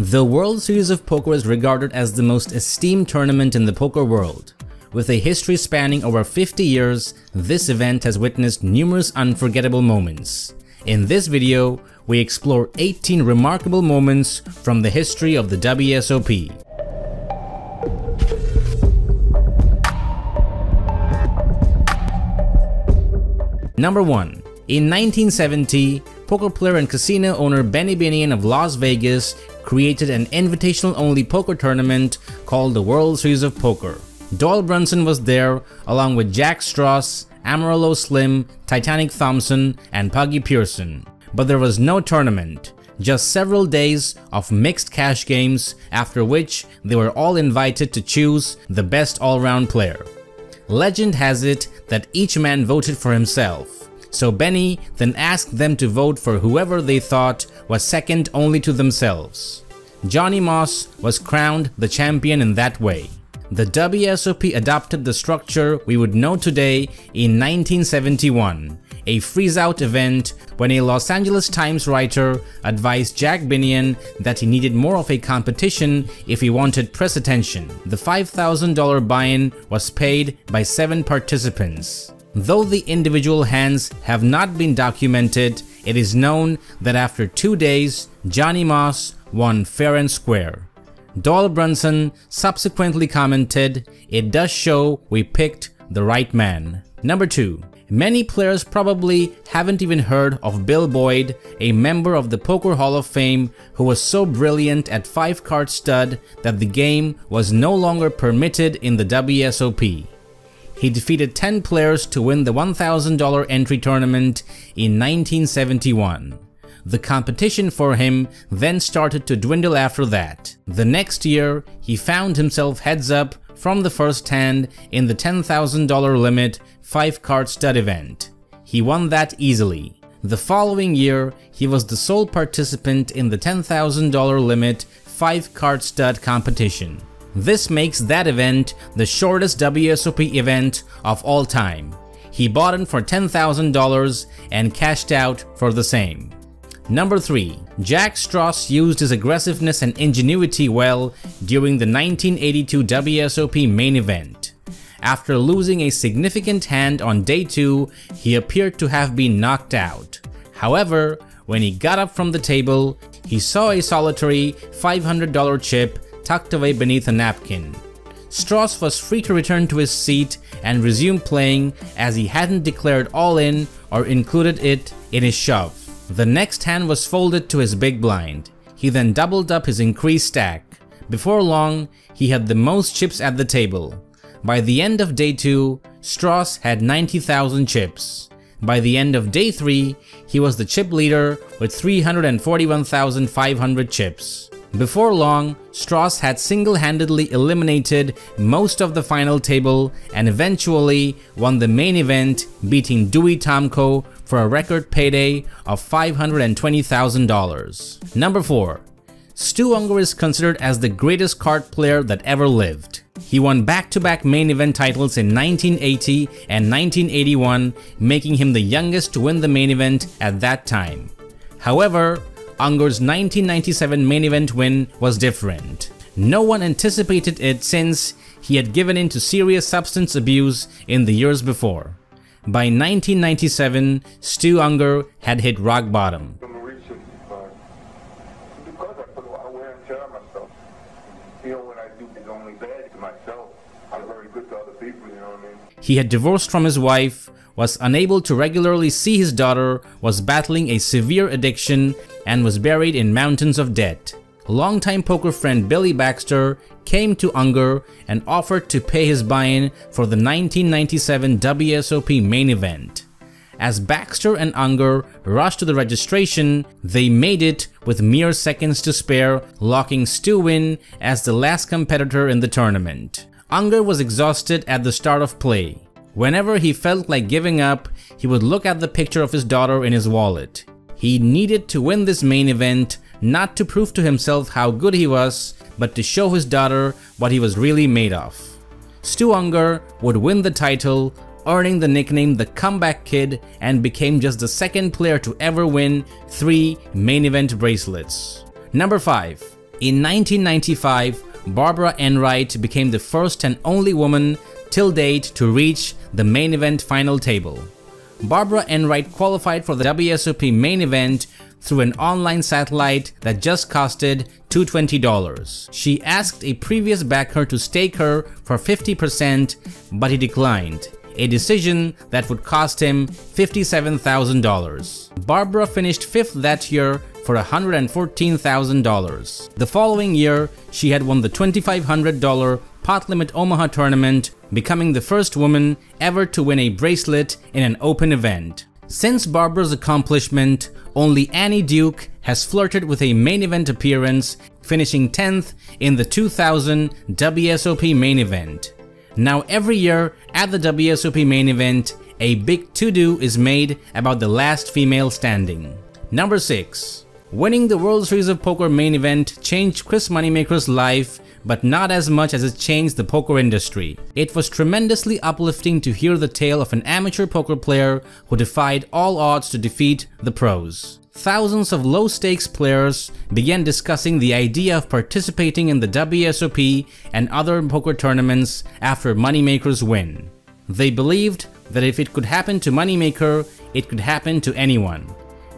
The World Series of Poker is regarded as the most esteemed tournament in the poker world. With a history spanning over 50 years, this event has witnessed numerous unforgettable moments. In this video, we explore 18 remarkable moments from the history of the WSOP. Number 1. In 1970, poker player and casino owner Benny Binion of Las Vegas created an invitational-only poker tournament called the World Series of Poker. Doyle Brunson was there, along with Jack Strauss, Amarillo Slim, Titanic Thompson, and Puggy Pearson. But there was no tournament, just several days of mixed cash games, after which they were all invited to choose the best all-round player. Legend has it that each man voted for himself. So Benny then asked them to vote for whoever they thought was second only to themselves. Johnny Moss was crowned the champion in that way. The WSOP adopted the structure we would know today in 1971, a freeze-out event when a Los Angeles Times writer advised Jack Binion that he needed more of a competition if he wanted press attention. The $5,000 buy-in was paid by 7 participants. Though the individual hands have not been documented, it is known that after 2 days, Johnny Moss won fair and square. Doyle Brunson subsequently commented, "It does show we picked the right man." Number 2. Many players probably haven't even heard of Bill Boyd, a member of the Poker Hall of Fame who was so brilliant at 5-card stud that the game was no longer permitted in the WSOP. He defeated 10 players to win the $1,000 entry tournament in 1971. The competition for him then started to dwindle after that. The next year, he found himself heads up from the first hand in the $10,000 limit 5-card stud event. He won that easily. The following year, he was the sole participant in the $10,000 limit 5-card stud competition. This makes that event the shortest WSOP event of all time. He bought in for $10,000 and cashed out for the same. Number 3. Jack Strauss used his aggressiveness and ingenuity well during the 1982 WSOP main event. After losing a significant hand on day 2, he appeared to have been knocked out. However, when he got up from the table, he saw a solitary $500 chip tucked away beneath a napkin. Strauss was free to return to his seat and resume playing, as he hadn't declared all in or included it in his shove. The next hand was folded to his big blind. He then doubled up his increased stack. Before long, he had the most chips at the table. By the end of day 2, Strauss had 90,000 chips. By the end of day 3, he was the chip leader with 341,500 chips. Before long, Strauss had single-handedly eliminated most of the final table and eventually won the main event, beating Dewey Tomko for a record payday of $520,000. Number 4. Stu Ungar is considered as the greatest card player that ever lived. He won back-to-back main event titles in 1980 and 1981, making him the youngest to win the main event at that time. However, Ungar's 1997 main event win was different. No one anticipated it, since he had given in to serious substance abuse in the years before. By 1997, Stu Ungar had hit rock bottom. He had divorced from his wife, was unable to regularly see his daughter, was battling a severe addiction, and was buried in mountains of debt. Longtime poker friend Billy Baxter came to Ungar and offered to pay his buy-in for the 1997 WSOP main event. As Baxter and Ungar rushed to the registration, they made it with mere seconds to spare, locking Stu in as the last competitor in the tournament. Ungar was exhausted at the start of play. Whenever he felt like giving up, he would look at the picture of his daughter in his wallet. He needed to win this main event, not to prove to himself how good he was, but to show his daughter what he was really made of. Stu Ungar would win the title, earning the nickname the Comeback Kid, and became just the second player to ever win 3 main event bracelets. Number 5. In 1995, Barbara Enright became the first and only woman till date to reach the main event final table. Barbara Enright qualified for the WSOP main event through an online satellite that just costed $220. She asked a previous backer to stake her for 50%, but he declined, a decision that would cost him $57,000. Barbara finished fifth that year for $114,000. The following year, she had won the $2,500 Pot Limit Omaha tournament, becoming the first woman ever to win a bracelet in an open event. Since Barbara's accomplishment, only Annie Duke has flirted with a main event appearance, finishing 10th in the 2000 WSOP main event. Now every year at the WSOP main event, a big to-do is made about the last female standing. Number 6. Winning the World Series of Poker main event changed Chris Moneymaker's life, but not as much as it changed the poker industry. It was tremendously uplifting to hear the tale of an amateur poker player who defied all odds to defeat the pros. Thousands of low-stakes players began discussing the idea of participating in the WSOP and other poker tournaments after Moneymaker's win. They believed that if it could happen to Moneymaker, it could happen to anyone.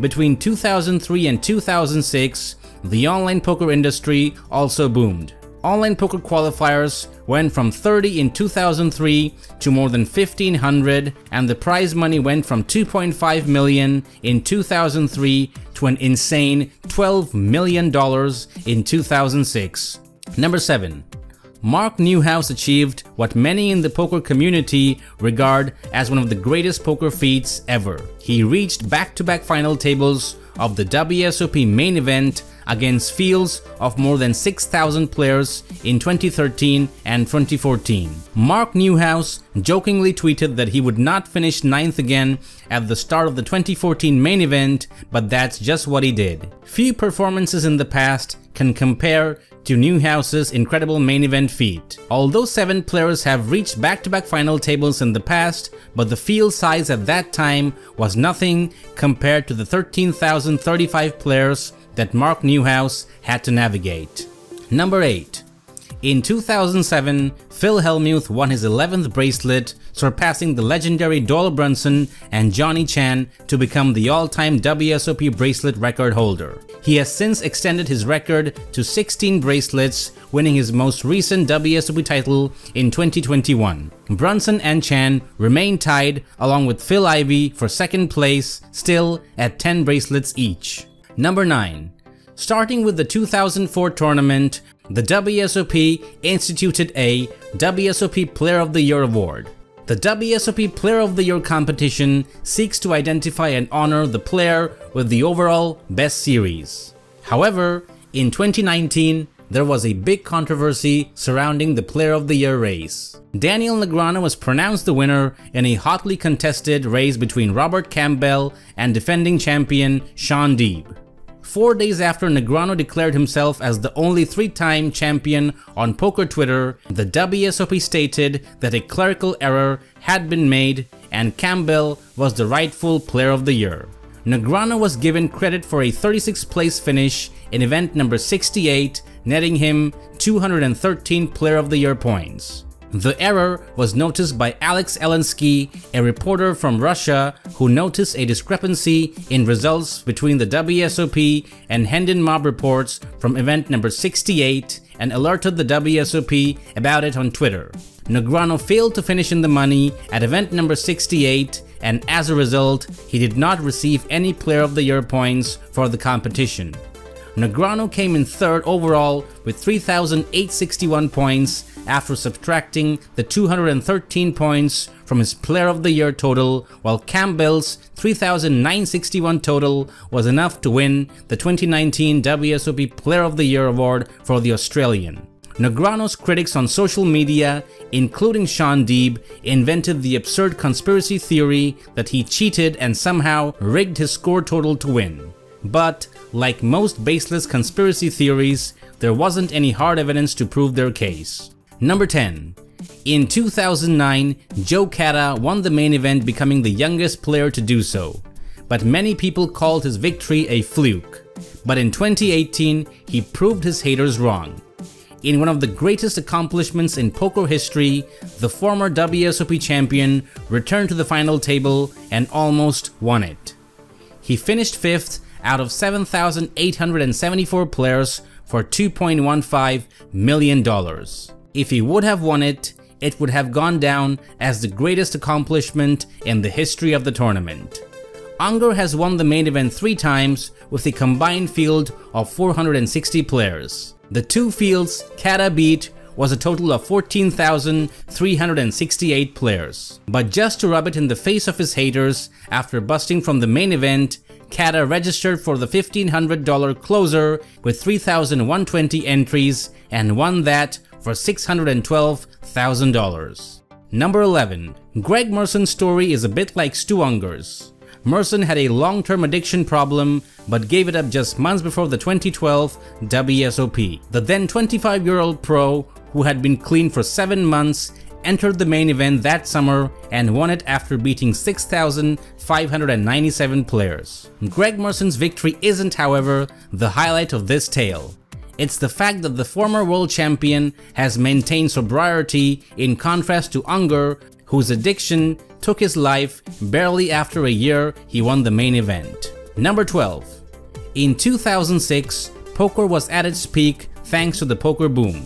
Between 2003 and 2006, the online poker industry also boomed. Online poker qualifiers went from 30 in 2003 to more than 1,500, and the prize money went from $2.5 million in 2003 to an insane $12 million in 2006. Number 7. Mark Newhouse achieved what many in the poker community regard as one of the greatest poker feats ever. He reached back-to-back final tables of the WSOP main event against fields of more than 6,000 players in 2013 and 2014. Mark Newhouse jokingly tweeted that he would not finish 9th again at the start of the 2014 main event, but that's just what he did. Few performances in the past can compare to Newhouse's incredible main event feat. Although 7 players have reached back-to-back final tables in the past, but the field size at that time was nothing compared to the 13,035 players that Mark Newhouse had to navigate. Number 8. In 2007, Phil Hellmuth won his 11th bracelet, surpassing the legendary Doyle Brunson and Johnny Chan to become the all-time WSOP bracelet record holder. He has since extended his record to 16 bracelets, winning his most recent WSOP title in 2021. Brunson and Chan remain tied along with Phil Ivey for second place, still at 10 bracelets each. Number 9. Starting with the 2004 tournament, the WSOP instituted a WSOP Player of the Year award. The WSOP Player of the Year competition seeks to identify and honor the player with the overall best series. However, in 2019, there was a big controversy surrounding the Player of the Year race. Daniel Negreanu was pronounced the winner in a hotly contested race between Robert Campbell and defending champion Shaun Deeb. 4 days after Negreanu declared himself as the only three-time champion on poker Twitter, the WSOP stated that a clerical error had been made and Campbell was the rightful Player of the Year. Negreanu was given credit for a 36th place finish in event number 68, netting him 213 Player of the Year points. The error was noticed by Alex Elensky, a reporter from Russia who noticed a discrepancy in results between the WSOP and Hendon Mob reports from event number 68 and alerted the WSOP about it on Twitter. Negreanu failed to finish in the money at event number 68, and as a result, he did not receive any Player of the Year points for the competition. Negreanu came in third overall with 3,861 points after subtracting the 213 points from his Player of the Year total, while Campbell's 3,961 total was enough to win the 2019 WSOP Player of the Year award for the Australian. Negreanu's critics on social media, including Shaun Deeb, invented the absurd conspiracy theory that he cheated and somehow rigged his score total to win. But, like most baseless conspiracy theories, there wasn't any hard evidence to prove their case. Number 10. In 2009, Joe Cada won the main event, becoming the youngest player to do so. but many people called his victory a fluke. But in 2018, he proved his haters wrong. In one of the greatest accomplishments in poker history, the former WSOP champion returned to the final table and almost won it. He finished 5th out of 7,874 players for $2.15 million. If he would have won it, it would have gone down as the greatest accomplishment in the history of the tournament. Ungar has won the main event 3 times with a combined field of 460 players. The 2 fields Cada beat was a total of 14,368 players. But just to rub it in the face of his haters, after busting from the main event, Cada registered for the $1,500 closer with 3,120 entries and won that for $612,000. Number 11. Greg Merson's story is a bit like Stu Ungar's. Merson had a long-term addiction problem, but gave it up just months before the 2012 WSOP. The then 25-year-old pro, who had been clean for 7 months, entered the main event that summer and won it after beating 6,597 players. Greg Merson's victory isn't, however, the highlight of this tale. It's the fact that the former world champion has maintained sobriety in contrast to Ungar, whose addiction took his life barely after a year he won the main event. Number 12. In 2006, poker was at its peak thanks to the poker boom.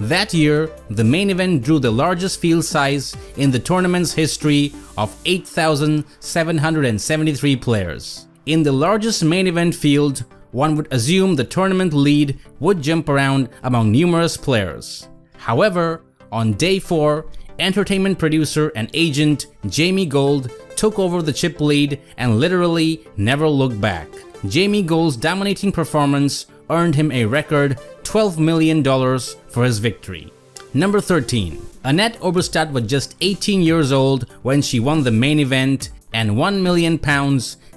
That year, the main event drew the largest field size in the tournament's history of 8,773 players. In the largest main event field, one would assume the tournament lead would jump around among numerous players. However, on day 4, entertainment producer and agent Jamie Gold took over the chip lead and literally never looked back. Jamie Gold's dominating performance earned him a record $12 million for his victory. Number 13. Annette Obrestad was just 18 years old when she won the main event and £1 million,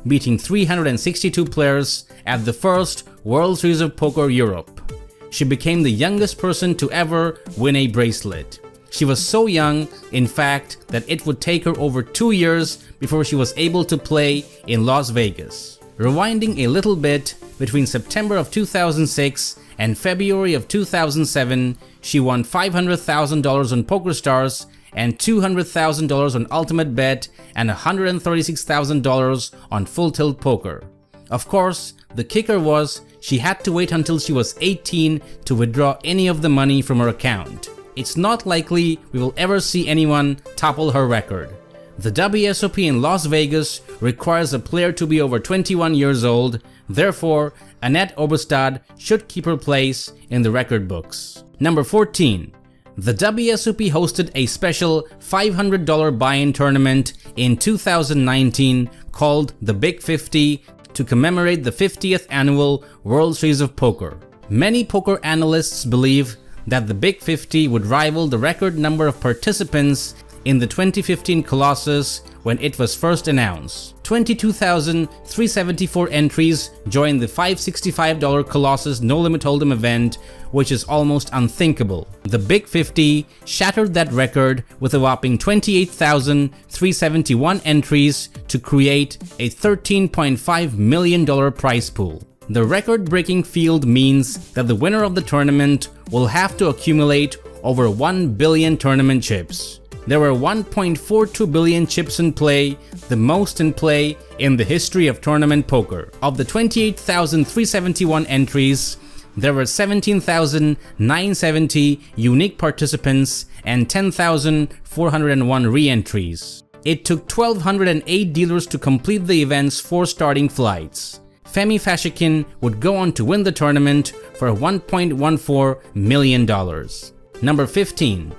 beating 362 players at the first World Series of Poker Europe. She became the youngest person to ever win a bracelet. She was so young, in fact, that it would take her over 2 years before she was able to play in Las Vegas. Rewinding a little bit, between September of 2006 and February of 2007, she won $500,000 on PokerStars and $200,000 on Ultimate Bet and $136,000 on Full Tilt Poker. Of course, the kicker was she had to wait until she was 18 to withdraw any of the money from her account. It's not likely we will ever see anyone topple her record. The WSOP in Las Vegas requires a player to be over 21 years old, therefore Annette Obrestad should keep her place in the record books. Number 14. The WSOP hosted a special $500 buy-in tournament in 2019 called the Big 50 to commemorate the 50th annual World Series of Poker. Many poker analysts believe that the Big 50 would rival the record number of participants in the 2015 Colossus when it was first announced. 22,374 entries joined the $565 Colossus No Limit Hold'em event, which is almost unthinkable. The Big 50 shattered that record with a whopping 28,371 entries to create a $13.5 million prize pool. The record-breaking field means that the winner of the tournament will have to accumulate over 1 billion tournament chips. There were 1.42 billion chips in play, the most in play in the history of tournament poker. Of the 28,371 entries, there were 17,970 unique participants and 10,401 re-entries. It took 1,208 dealers to complete the event's 4 starting flights. Femi Fashikin would go on to win the tournament for $1.14 million. Number 15.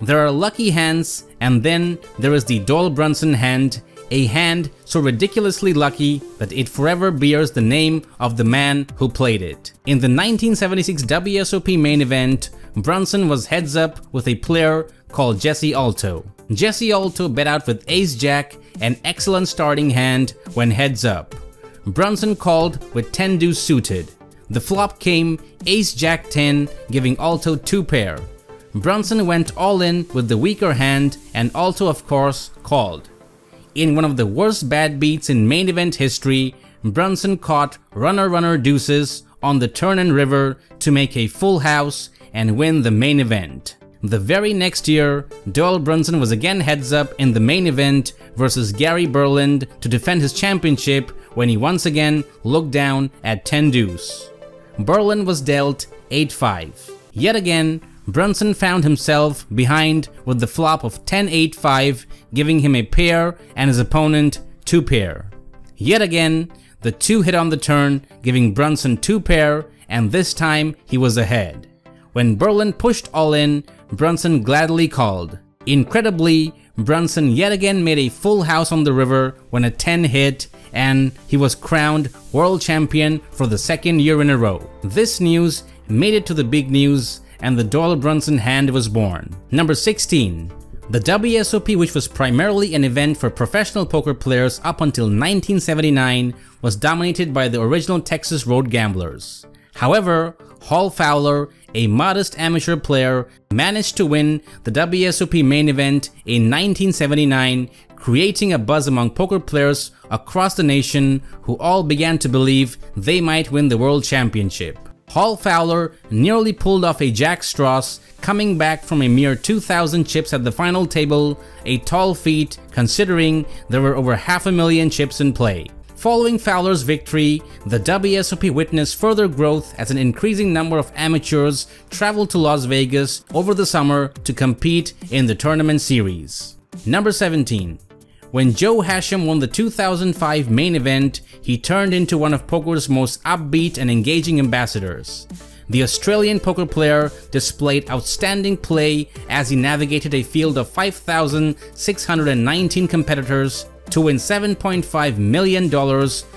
There are lucky hands, and then there is the Doyle Brunson hand, a hand so ridiculously lucky that it forever bears the name of the man who played it. In the 1976 WSOP main event, Brunson was heads up with a player called Jesse Alto. Jesse Alto bet out with Ace-Jack, an excellent starting hand when heads up. Brunson called with 10 deuce suited. The flop came Ace-Jack-10, giving Alto 2 pair. Brunson went all in with the weaker hand and Alto of course called. In one of the worst bad beats in main event history, Brunson caught runner-runner deuces on the turn and river to make a full house and win the main event. The very next year, Doyle Brunson was again heads up in the main event versus Gary Berland to defend his championship when he once again looked down at 10 deuce. Berland was dealt 8-5. Yet again, Brunson found himself behind with the flop of 10-8-5, giving him a pair and his opponent 2-pair. Yet again, the 2 hit on the turn, giving Brunson 2-pair, and this time he was ahead. When Berland pushed all in, Brunson gladly called. Incredibly, Brunson yet again made a full house on the river when a 10 hit, and he was crowned world champion for the second year in a row. This news made it to the big news, and the Doyle Brunson hand was born. Number 16. The WSOP, which was primarily an event for professional poker players up until 1979, was dominated by the original Texas road gamblers. However, Hal Fowler, a modest amateur player, managed to win the WSOP main event in 1979, creating a buzz among poker players across the nation who all began to believe they might win the world championship. Hal Fowler nearly pulled off a Jack Strauss, coming back from a mere 2,000 chips at the final table, a tall feat considering there were over 500,000 chips in play. Following Fowler's victory, the WSOP witnessed further growth as an increasing number of amateurs traveled to Las Vegas over the summer to compete in the tournament series. Number 17. When Joe Hashem won the 2005 main event, he turned into one of poker's most upbeat and engaging ambassadors. The Australian poker player displayed outstanding play as he navigated a field of 5,619 competitors to win $7.5 million,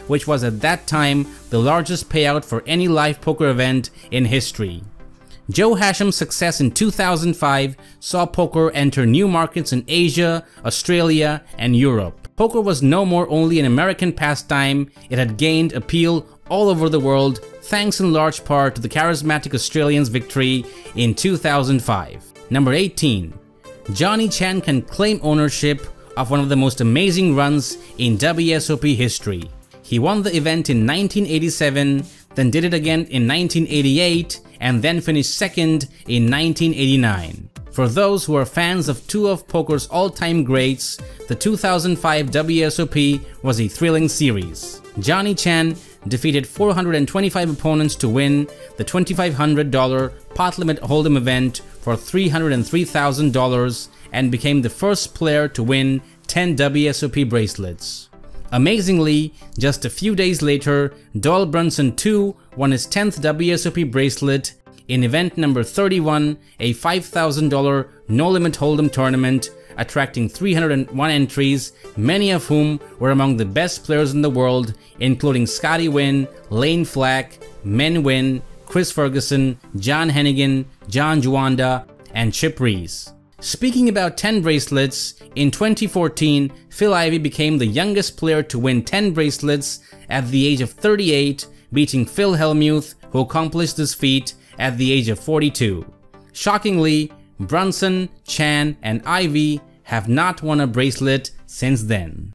which was at that time the largest payout for any live poker event in history. Joe Hashem's success in 2005 saw poker enter new markets in Asia, Australia, and Europe. Poker was no more only an American pastime, it had gained appeal all over the world thanks in large part to the charismatic Australians' victory in 2005. Number 18. Johnny Chan can claim ownership of one of the most amazing runs in WSOP history. He won the event in 1987, then did it again in 1988, and then finished second in 1989. For those who are fans of two of poker's all-time greats, the 2005 WSOP was a thrilling series. Johnny Chan defeated 425 opponents to win the $2,500 pot limit hold'em event for $303,000 and became the first player to win 10 WSOP bracelets. Amazingly, just a few days later, Doyle Brunson too won his 10th WSOP bracelet in event number 31, a $5,000 no-limit hold'em tournament, attracting 301 entries, many of whom were among the best players in the world, including Scotty Wynn, Lane Flack, Men Wynn, Chris Ferguson, John Hennigan, John Juanda, and Chip Reese. Speaking about 10 bracelets, in 2014, Phil Ivey became the youngest player to win 10 bracelets at the age of 38, beating Phil Hellmuth, who accomplished this feat at the age of 42. Shockingly, Brunson, Chan, and Ivey have not won a bracelet since then.